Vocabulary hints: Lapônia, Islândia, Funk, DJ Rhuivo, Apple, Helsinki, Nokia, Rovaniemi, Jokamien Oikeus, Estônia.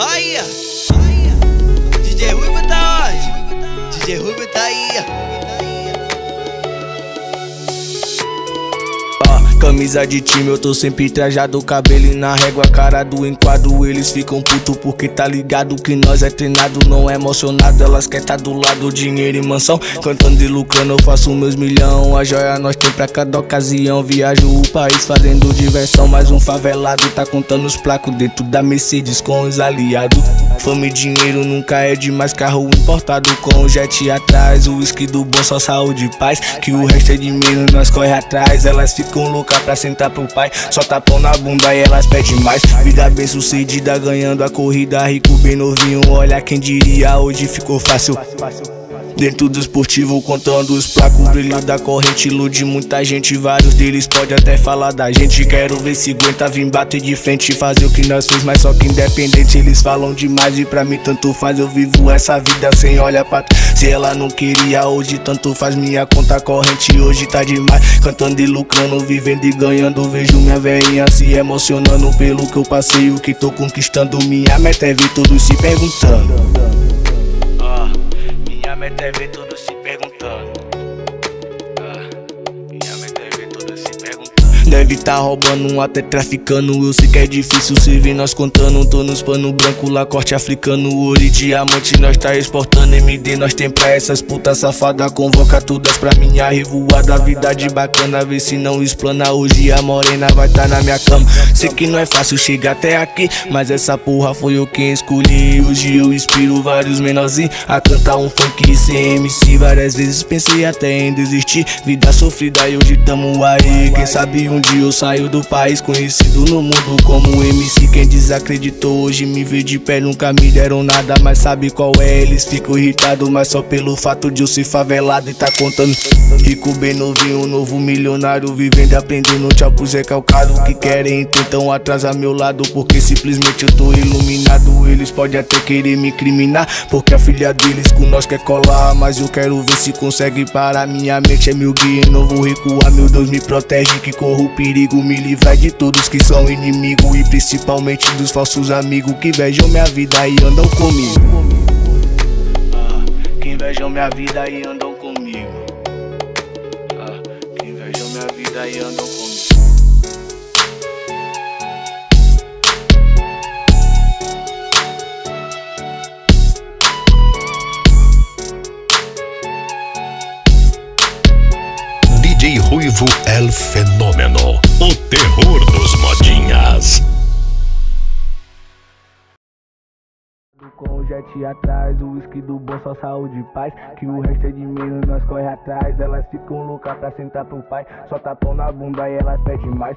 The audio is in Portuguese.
Aí, DJ Rhuivo tá onde? DJ Rhuivo tá aí. Camisa de time, eu tô sempre trajado, cabelo na régua, cara do enquadro. Eles ficam puto porque tá ligado que nós é treinado, não é emocionado. Elas querem tá do lado, dinheiro e mansão, cantando e lucrando, eu faço meus milhão. A joia nós tem pra cada ocasião, viajo o país fazendo diversão. Mais um favelado tá contando os placos dentro da Mercedes com os aliados. Fama e dinheiro nunca é demais, carro importado com jet atrás. O uísque do bom, só saúde e paz, que o resto é de menos, nós corre atrás. Elas ficam loucas pra sentar pro pai, só tapão na bunda e elas pedem mais. Vida bem sucedida, ganhando a corrida, rico bem novinho, olha quem diria, hoje ficou fácil. Dentro do esportivo contando os placos, o brilho da corrente ilude muita gente, vários deles pode até falar da gente. Quero ver se aguenta, vim bater de frente, fazer o que nós fez, mas só que independente. Eles falam demais e pra mim tanto faz, eu vivo essa vida sem olhar pra trás. Se ela não queria hoje, tanto faz, minha conta corrente hoje tá demais. Cantando e lucrando, vivendo e ganhando, vejo minha velhinha se emocionando pelo que eu passei, o que tô conquistando. Minha meta é ver todos se perguntando, minha meta é ver todos se perguntando. Minha meta é ver todos se perguntando. Deve tá roubando, até traficando. Eu sei que é difícil, se vê nós contando. Tô nos pano branco, lá corte africano. Ouro e diamante, nós tá exportando. MD, nós tem pra essas putas safada. Convoca todas pra minha revoada. Vida de bacana, vê se não explana. Hoje a morena vai tá na minha cama. Sei que não é fácil chegar até aqui, mas essa porra foi eu quem escolhi. Hoje eu inspiro vários menorzinhos a cantar um funk e ser MC. Várias vezes pensei até em desistir, vida sofrida e hoje tamo aí. Quem sabe um dia eu saio do país, conhecido no mundo como MC. Quem desacreditou hoje me vê de pé, nunca me deram nada, mas sabe qual é? Eles ficam irritados, mas só pelo fato de eu ser favelado e tá contando. Rico bem novinho, novo milionário, vivendo e aprendendo, tchau pros recalcados que querem entender. Então atrasa meu lado, porque simplesmente eu tô iluminado. Eles podem até querer me incriminar, porque a filha deles com nós quer colar, mas eu quero ver se consegue parar. Minha mente é meu guia, novo recuar, meu Deus me protege, que corro o perigo, me livrar de todos que são inimigo, e principalmente dos falsos amigos, que invejam minha vida e andam comigo. Que invejam minha vida e andam comigo. Que invejam minha vida e andam comigo. DJ Rhuivo El Fenômeno, o terror dos modinhas. Com o jet atrás, o uísque do bom, só saúde e paz, que o resto é de menos, nós corre atrás. Elas ficam loucas pra sentar pro pai, só tapão na bunda e elas pedem mais.